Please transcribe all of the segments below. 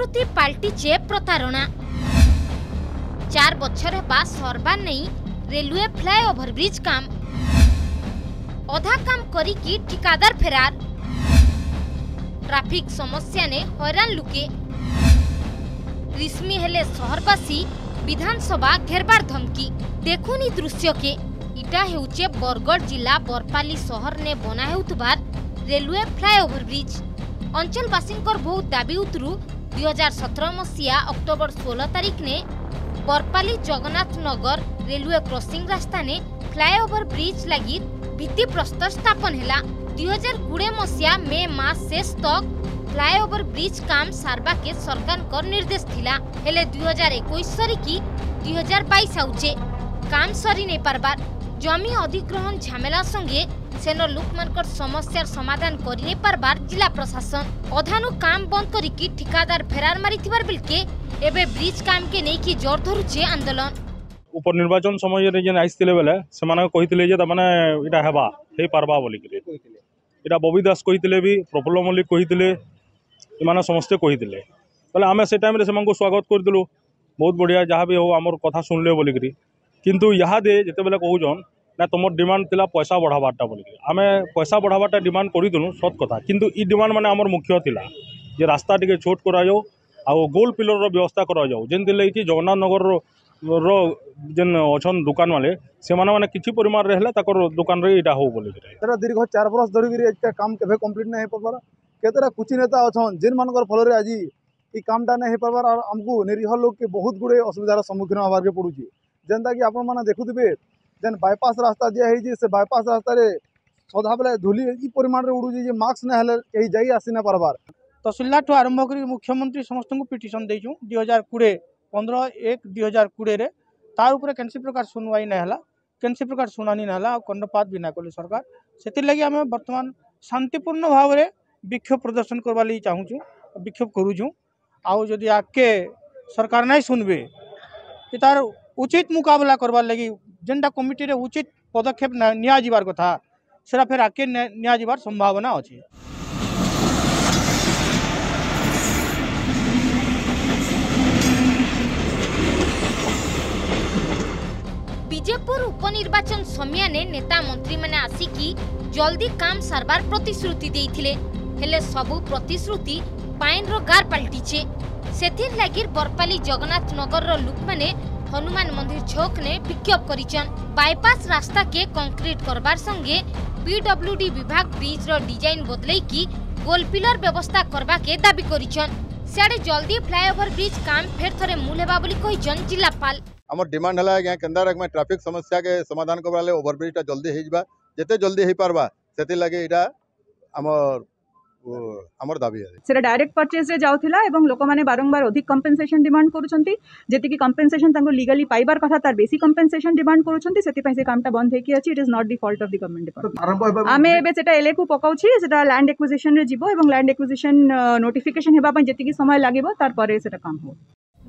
संस्कृति पलटिचे प्रतारणा। 4 बछर होगा सरबान नहीं रेलवे फ्लाईओवर ब्रिज काम अधा काम करिकी ठिकादार फेरार। ट्रैफिक समस्या ने हैरान लुके रिश्मी हेले शहरवासी विधानसभा घेरबार धमकी। देखुनी दृश्य के इटा हेउचे बरगढ़ जिला बरपाली शहर ने बना हेउतबार रेलवे फ्लाईओवर ब्रिज। अंचलवासींकर बहुत दाबी उतरू 2017 मसीहा अक्टोबर 16 तारीख ने बरपाली जगन्नाथ नगर रेलवे क्रॉसिंग रास्ता ने फ्लाईओवर ब्रिज लगी भित्तिप्रस्तर स्थापन है। 2020 मसीहा मे मास शेष तक फ्लाईओवर ब्रिज काम सारवा के सरकार का निर्देश थिला। हेले 2021 सरिकी 2022 आउचे काम सरी नहीं पारबार। जमी अधिग्रहण झमेला संगे सेनो लोकमानकर समस्यार समाधान करि नहीं पारबार जिला प्रशासन। अधानु काम बंद करिकी ठिकादार फेरार मारिथिबार बिलके एबे ब्रिज काम के नेकी जोर धरुचे आंदोलन। उपर निर्वाचन समय रे जे आइसथिले बेले सेमाने कहिथिले जे त माने इटा हेबा हे पारबा बोली के इटा बबी दास कहिथिले भी प्रफुल्ल मल्लिक कहिथिले इमाने समस्त कहिथिले बोले आमे से टाइम रे सेमानकु स्वागत करदिलु बहुत बढ़िया जहा भी हो हमर कथा सुनले बोली के। किंतु यहाँ दे जते बेले कहउजन ना तुमर डिमांड थिला पैसा बढ़ावाटा बोली के आमे पैसा बढ़ावाटा डिमांड करिदनु सत कथा। किंतु ई डिमांड माने हमर मुख्य थिला जे रास्ता टिके छोट करायो आ गोल पिलर रो व्यवस्था करा जाओ जेंति ले कि जगन्नाथ नगर रो जेन अच्छा दुकान वाले से माने किसी परिमाण रहला ताकर दुकान रे इटा हो बोली के दीर्घ 4 बर्ष धरिक एक काम के कंप्लीट नहीं हो पार केतरा कुछ नेता अच्छा जेन मान फल आज ये कामटा नहीं हो पार और आमको निरीह लोग के बहुत गुड़े असुविधार सम्मुखीन होबार के पड़ू। जेनता कि आपण मैंने देखुबे जेन बाईपास रास्ता दिया से बाईपास रास्ता सदा बेले धूली ये परिमाण में उड़ूचे मास्क ना कहीं जाइ आसी ना पारबार। तहसीलदार ठू आरंभ कर मुख्यमंत्री समस्त को पिटिशन देचु 2020 15/1/2020 तार उपरे कैंसी प्रकार सुनवाई ना हला कैंसी प्रकार सुनानी ना हला कर्णपात भी ना कले सरकार सेति लागि आमे वर्तमान शांतिपूर्ण भाव रे विक्षोभ प्रदर्शन करबा लई चाहूछु विक्षोभ करूछु। आउ जदि आके सरकार नै सुनबे कि तार उचित मुकाबला करबा लागि जेंडा कमिटी रे उचित पदक्षेप निया जिबार कथा सेरा फेर आके निया जिबार संभावना अछि। जयपुर उपनिर्वाचन समय ने नेता मंत्री मैंने आसिकी जल्दी काम सारबार प्रतिश्रुति देइथिले हेले सबु प्रतिश्रुति पाइन रो गार पलटिचे। सेथिर लागिर बरपाली जगन्नाथ नगर रो लोक माने हनुमान मंदिर चौक ने विक्षोभ करिचन। बाईपास रास्ता के कंक्रीट करबार संगे पीडब्ल्यूडी विभाग ब्रिज रो डिजाइन बदलई की गोल पिलर व्यवस्था करबा के दाबी करिचन। सियाड़े जल्दी फ्लाईओवर ब्रिज काम फेर थरे मूल हेबा बोली कहिचन जिलापाल। हमर डिमांड हला है केंद्र रकम ट्रैफिक समस्या के समाधान करबा ले ओवरब्रिज टा जल्दी हे जबा जते जल्दी हे पारबा सेति लागे इटा हमर हमर दाबी है। सेरा डायरेक्ट परचेस रे जाउथिला एवं लोक माने बारंबार अधिक कंपेंसेशन डिमांड करूछंती जेति कि कंपेंसेशन तांगो लीगली पाइबार कथा तार बेसी कंपेंसेशन डिमांड करूछंती सेति पई से कामटा बंद हे कि अछि। It is not the fault of the government department. आमे एबे सेटा एलए को पकाउछि सेटा लैंड एक्विजिशन रे जिवो एवं लैंड एक्विजिशन नोटिफिकेशन हेबा पई जेति कि समय लागिवो तार परे सेटा काम हो।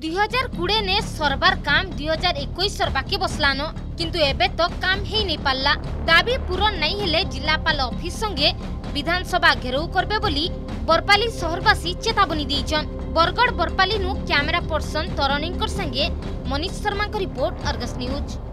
2020 ने सरबार काम 2021 सरबाके बसलानो किंतु एबे तो काम ही नहीं पाला। दाबी पूरण नहीं हेले जिलापाल ऑफिस संगे विधानसभा घेराव करबे बोली बरपाली शहरवासी चेतावनी देइछन। बरगढ़ बरपाली नु कैमरा पर्सन तरणींकर संगे मनीष शर्मा का रिपोर्ट, अर्गस न्यूज।